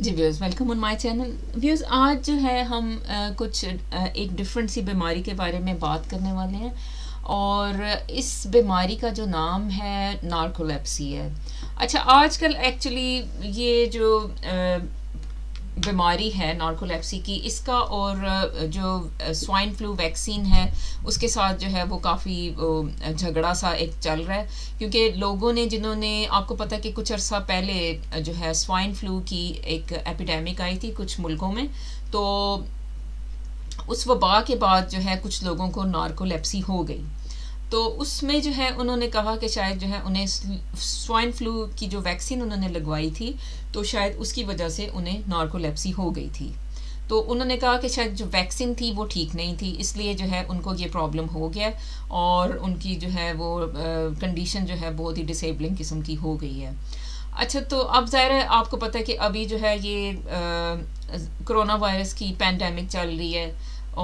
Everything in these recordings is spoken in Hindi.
Ji viewers, welcome on my channel. Viewers, आज जो है हम कुछ एक डिफरेंट सी बीमारी के बारे में बात करने वाले हैं और इस बीमारी का जो नाम है नार्कोलेप्सी है। अच्छा, आजकल एक्चुअली ये जो बीमारी है नार्कोलेप्सी की, इसका और जो स्वाइन फ़्लू वैक्सीन है उसके साथ जो है वो काफ़ी झगड़ा सा एक चल रहा है, क्योंकि लोगों ने जिन्होंने, आपको पता है कि कुछ अरसा पहले जो है स्वाइन फ़्लू की एक एपिडेमिक आई थी कुछ मुल्कों में, तो उस वबा के बाद जो है कुछ लोगों को नार्कोलेप्सी हो गई। तो उसमें जो है उन्होंने कहा कि शायद जो है उन्हें स्वाइन फ़्लू की जो वैक्सीन उन्होंने लगवाई थी तो शायद उसकी वजह से उन्हें नार्कोलेप्सी हो गई थी। तो उन्होंने कहा कि शायद जो वैक्सीन थी वो ठीक नहीं थी, इसलिए जो है उनको ये प्रॉब्लम हो गया और उनकी जो है वो कंडीशन जो है बहुत ही डिसेबलिंग किस्म की हो गई है। अच्छा, तो अब ज़ाहिर है आपको पता है कि अभी जो है ये कोरोना वायरस की पैंडेमिक चल रही है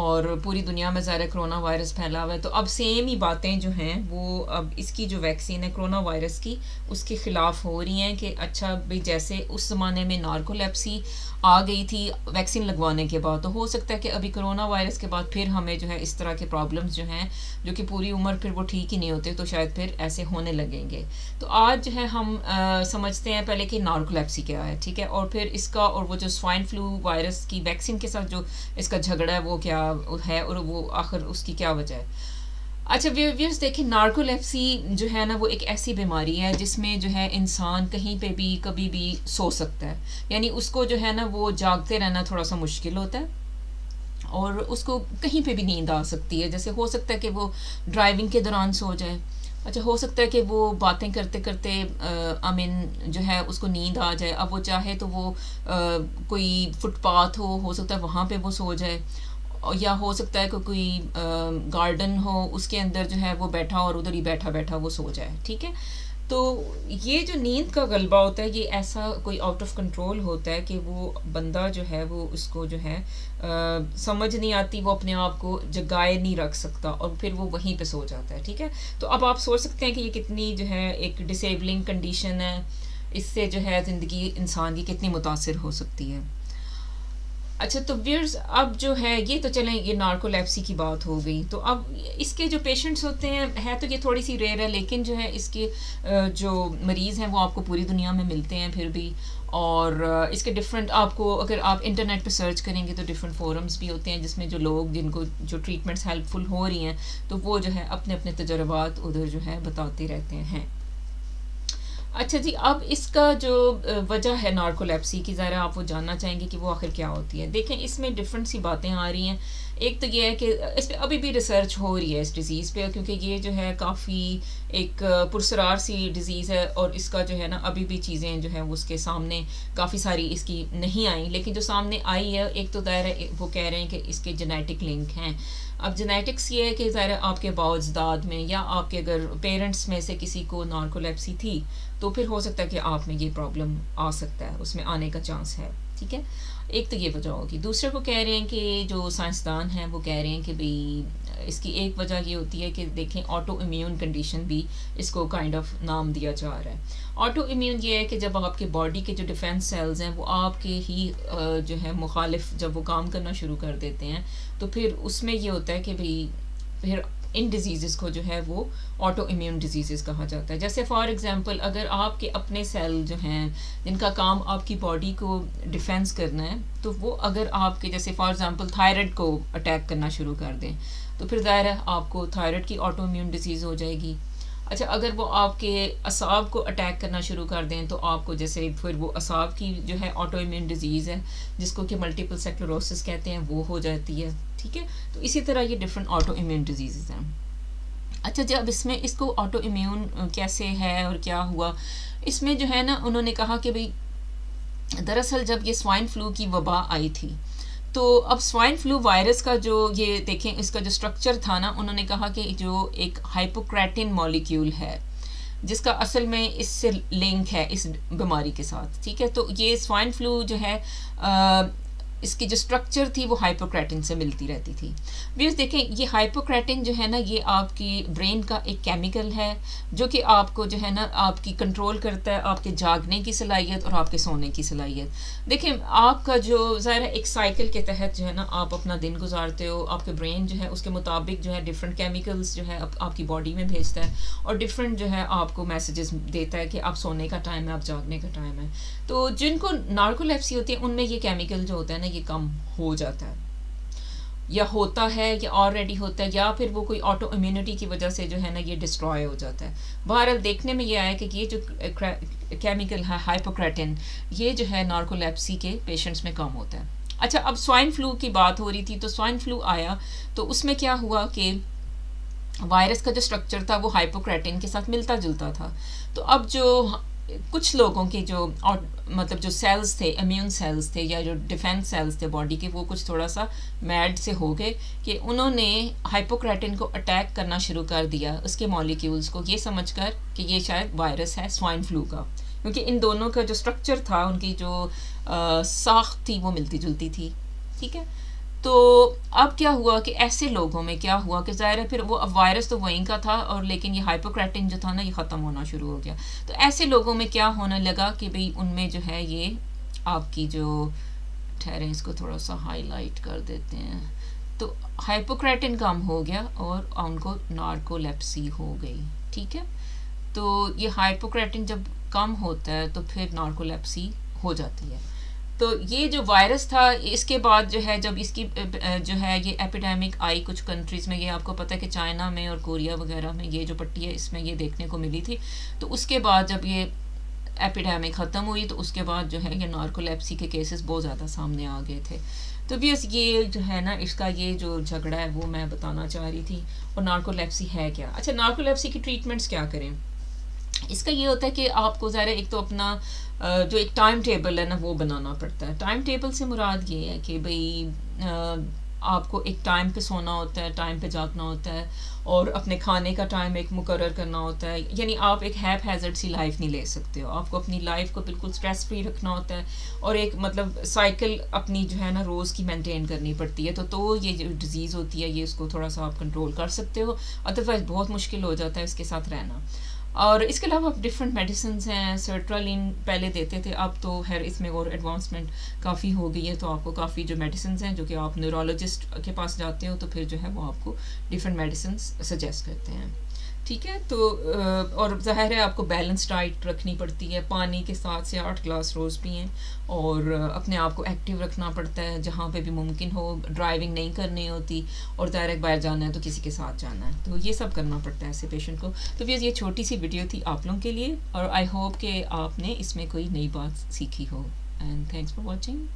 और पूरी दुनिया में ज़ाहिर कोरोना वायरस फैला हुआ है, तो अब सेम ही बातें जो हैं वो अब इसकी जो वैक्सीन है कोरोना वायरस की उसके ख़िलाफ़ हो रही हैं कि अच्छा भाई जैसे उस ज़माने में नार्कोलेप्सी आ गई थी वैक्सीन लगवाने के बाद, तो हो सकता है कि अभी कोरोना वायरस के बाद फिर हमें जो है इस तरह के प्रॉब्लम्स जो हैं जो कि पूरी उम्र फिर वो ठीक ही नहीं होते, तो शायद फिर ऐसे होने लगेंगे। तो आज जो है हम समझते हैं पहले कि नार्कोलेप्सी क्या है, ठीक है, और फिर इसका और वो जो स्वाइन फ्लू वायरस की वैक्सीन के साथ जो इसका झगड़ा है वो क्या है और वो आखिर उसकी क्या वजह है। अच्छा व्यूअर्स, देखिए नार्कोलेप्सी जो है ना वो एक ऐसी बीमारी है जिसमें जो है इंसान कहीं पे भी कभी भी सो सकता है, यानी उसको जो है ना वो जागते रहना थोड़ा सा मुश्किल होता है और उसको कहीं पे भी नींद आ सकती है। जैसे हो सकता है कि वो ड्राइविंग के दौरान सो जाए, अच्छा हो सकता है कि वो बातें करते करते आई मीन जो है उसको नींद आ जाए, अब वो चाहे तो वो कोई फुटपाथ हो सकता है वहाँ पर वो सो जाए, या हो सकता है कि कोई गार्डन हो उसके अंदर जो है वो बैठा और उधर ही बैठा बैठा वो सो जाए, ठीक है। तो ये जो नींद का गलबा होता है ये ऐसा कोई आउट ऑफ कंट्रोल होता है कि वो बंदा जो है वो उसको जो है समझ नहीं आती, वो अपने आप को जगाए नहीं रख सकता और फिर वो वहीं पे सो जाता है, ठीक है। तो अब आप सोच सकते हैं कि ये कितनी जो है एक डिसेबलिंग कंडीशन है, इससे जो है ज़िंदगी इंसान की कितनी मुतासर हो सकती है। अच्छा, तो व्यूअर्स अब जो है ये तो चलें ये नार्कोलेप्सी की बात हो गई, तो अब इसके जो पेशेंट्स होते हैं तो ये थोड़ी सी रेयर है, लेकिन जो है इसके जो मरीज़ हैं वो आपको पूरी दुनिया में मिलते हैं फिर भी, और इसके डिफरेंट, आपको अगर आप इंटरनेट पे सर्च करेंगे तो डिफरेंट फोरम्स भी होते हैं जिसमें जो लोग जिनको जो ट्रीटमेंट्स हेल्पफुल हो रही हैं तो वो जो है अपने अपने तजुर्बात उधर जो है बताते रहते हैं। अच्छा जी, अब इसका जो वजह है नार्कोलेप्सी की ज़रा आप वो जानना चाहेंगे कि वो आखिर क्या होती है। देखें इसमें डिफरेंट सी बातें आ रही हैं। एक तो ये है कि इस पे अभी भी रिसर्च हो रही है इस डिज़ीज़ पे, क्योंकि ये जो है काफ़ी एक पुरसरार सी डिज़ीज़ है और इसका जो है ना अभी भी चीज़ें जो है वो उसके सामने काफ़ी सारी इसकी नहीं आई, लेकिन जो सामने आई है एक तो ज़ाहिर वो कह रहे हैं कि इसके जेनेटिक लिंक हैं। अब जेनेटिक्स ये है कि ज़ाहिर आपके बाओजदाद में या आपके अगर पेरेंट्स में से किसी को नार्कोलेप्सी थी तो फिर हो सकता है कि आप में ये प्रॉब्लम आ सकता है, उसमें आने का चांस है, ठीक है। एक तो ये वजह होगी। दूसरे को कह रहे हैं कि जो साइंसदान हैं वो कह रहे हैं कि भाई इसकी एक वजह ये होती है कि देखें ऑटो इम्यून कंडीशन भी इसको काइंड ऑफ नाम दिया जा रहा है। ऑटो इम्यून ये है कि जब आपके बॉडी के जो डिफेंस सेल्स हैं वो आपके ही जो है मुखालिफ जब वो काम करना शुरू कर देते हैं तो फिर उसमें ये होता है कि भाई फिर इन डिजीज़ को जो है वो ऑटो इम्यून डिजीज़ कहा जाता है। जैसे फॉर एग्ज़ाम्पल अगर आपके अपने सेल जो हैं जिनका काम आपकी बॉडी को डिफेंस करना है तो वो अगर आपके जैसे फॉर एग्ज़ाम्पल थायराइड को अटैक करना शुरू कर दें तो फिर ज़ाहिर है आपको थायराइड की ऑटो इम्यून डिजीज़ हो जाएगी। अच्छा, अगर वो आपके असाब को अटैक करना शुरू कर दें तो आपको जैसे फिर वो असाब की जो है ऑटो इम्यून डिजीज़ है जिसको कि मल्टीपल स्क्लेरोसिस कहते हैं वो हो जाती है, ठीक है। तो इसी तरह ये डिफरेंट ऑटो इम्यून डिजीज़ हैं। अच्छा जी, अब इसमें इसको ऑटो इम्यून कैसे है और क्या हुआ, इसमें जो है ना उन्होंने कहा कि भाई दरअसल जब ये स्वाइन फ्लू की वबा आई थी तो अब स्वाइन फ्लू वायरस का जो ये देखें इसका जो स्ट्रक्चर था ना, उन्होंने कहा कि जो एक हाइपोक्रेटिन मॉलिक्यूल है जिसका असल में इससे लिंक है इस बीमारी के साथ, ठीक है। तो ये स्वाइन फ्लू जो है इसकी जो स्ट्रक्चर थी वो हाइपोक्रेटिन से मिलती रहती थी। व्यूज देखें, ये हाइपोक्रेटिन जो है ना, ये आपके ब्रेन का एक केमिकल है जो कि आपको जो है ना आपकी कंट्रोल करता है, आपके जागने की सलाहियत और आपके सोने की सलाहियत। देखें आपका जो ज़ाहिर है एक साइकिल के तहत जो है ना आप अपना दिन गुजारते हो, आपके ब्रेन जो है उसके मुताबिक जो है डिफरेंट केमिकल्स जो है आपकी बॉडी में भेजता है और डिफरेंट जो है आपको मैसेजेस देता है कि आप सोने का टाइम है, आप जागने का टाइम है। तो जिनको नार्कोलेप्सी होती है उनमें ये केमिकल जो होता है ना ये कम हो जाता है या होता है या ऑलरेडी होता है या फिर वो कोई ऑटो इम्यूनिटी की वजह से जो है ना ये डिस्ट्रॉय हो जाता है। बहरहाल देखने में ये आया कि ये जो केमिकल है हाइपोक्रेटिन ये जो है नार्कोलेप्सी के पेशेंट्स में कम होता है। अच्छा, अब स्वाइन फ़्लू की बात हो रही थी, तो स्वाइन फ़्लू आया तो उसमें क्या हुआ कि वायरस का जो स्ट्रक्चर था वो हाइपोक्रेटिन के साथ मिलता जुलता था। तो अब जो कुछ लोगों के जो मतलब जो सेल्स थे, इम्यून सेल्स थे या जो डिफेंस सेल्स थे बॉडी के, वो कुछ थोड़ा सा मैड से हो गए कि उन्होंने हाइपोक्रेटिन को अटैक करना शुरू कर दिया, उसके मॉलिक्यूल्स को, ये समझकर कि ये शायद वायरस है स्वाइन फ्लू का, क्योंकि इन दोनों का जो स्ट्रक्चर था, उनकी जो साख थी वो मिलती जुलती थी। ठीक है, तो अब क्या हुआ कि ऐसे लोगों में क्या हुआ कि ज़ाहिर है फिर वो अब वायरस तो वहीं का था और लेकिन ये हाइपोक्रेटिन जो था ना ये ख़त्म होना शुरू हो गया। तो ऐसे लोगों में क्या होने लगा कि भाई उनमें जो है ये आपकी जो ठहरें इसको थोड़ा सा हाईलाइट कर देते हैं, तो हाइपोक्रेटिन कम हो गया और उनको नार्कोलेप्सी हो गई। ठीक है, तो ये हाइपोक्रेटिन जब कम होता है तो फिर नार्कोलेप्सी हो जाती है। तो ये जो वायरस था इसके बाद जो है जब इसकी जो है ये एपिडेमिक आई कुछ कंट्रीज़ में, ये आपको पता है कि चाइना में और कोरिया वगैरह में ये जो पट्टी है इसमें ये देखने को मिली थी। तो उसके बाद जब ये एपिडेमिक ख़त्म हुई तो उसके बाद जो है ये नार्कोलेप्सी के केसेस बहुत ज़्यादा सामने आ गए थे। तो बस ये जो है ना इसका ये जो झगड़ा है वो मैं बताना चाह रही थी। और नार्कोलेप्सी है क्या? अच्छा, नार्कोलेप्सी की ट्रीटमेंट्स क्या करें? इसका ये होता है कि आपको ज़रा एक तो अपना जो एक टाइम टेबल है ना वो बनाना पड़ता है। टाइम टेबल से मुराद ये है कि भाई आपको एक टाइम पे सोना होता है, टाइम पे जागना होता है और अपने खाने का टाइम एक मुकर्रर करना होता है। यानी आप एक हैप हैज़र्ड सी लाइफ नहीं ले सकते हो, आपको अपनी लाइफ को बिल्कुल स्ट्रेस फ्री रखना होता है और एक मतलब साइकिल अपनी जो है ना रोज़ की मेंटेन करनी पड़ती है। तो ये जो डिज़ीज़ होती है ये उसको थोड़ा सा आप कंट्रोल कर सकते हो, अदरवाइज़ बहुत मुश्किल हो जाता है इसके साथ रहना। और इसके अलावा अब डिफरेंट मेडिसिन हैं, सर्ट्रालीन पहले देते थे, अब तो खैर इसमें और एडवांसमेंट काफ़ी हो गई है, तो आपको काफ़ी जो मेडिसिन हैं जो कि आप न्यूरोलॉजिस्ट के पास जाते हो तो फिर जो है वो आपको डिफरेंट मेडिसिन सजेस्ट करते हैं। ठीक है, तो और ज़ाहिर है आपको बैलेंस डाइट रखनी पड़ती है, पानी के 7 से 8 ग्लास रोज़ पिएँ और अपने आप को एक्टिव रखना पड़ता है जहाँ पे भी मुमकिन हो। ड्राइविंग नहीं करनी होती और डायरेक्ट बाहर जाना है तो किसी के साथ जाना है, तो ये सब करना पड़ता है ऐसे पेशेंट को। तो फिर ये छोटी सी वीडियो थी आप लोगों के लिए और आई होप कि आपने इसमें कोई नई बात सीखी हो। And thanks for watching.